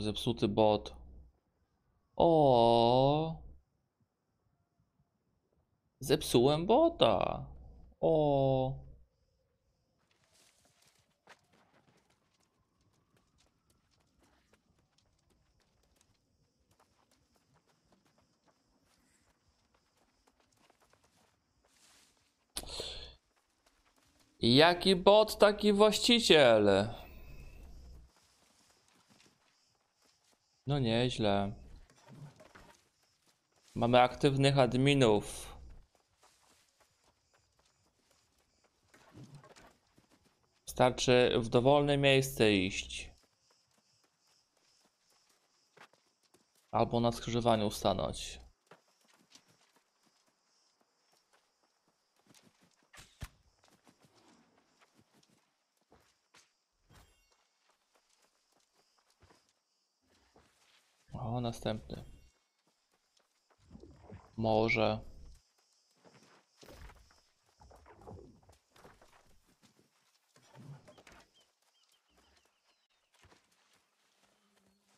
Zepsuty bot. O, zepsułem bota. O. Jaki bot, taki właściciel. No nieźle. Mamy aktywnych adminów. Wystarczy w dowolne miejsce iść. Albo na skrzyżowaniu stanąć. O, następny. Może.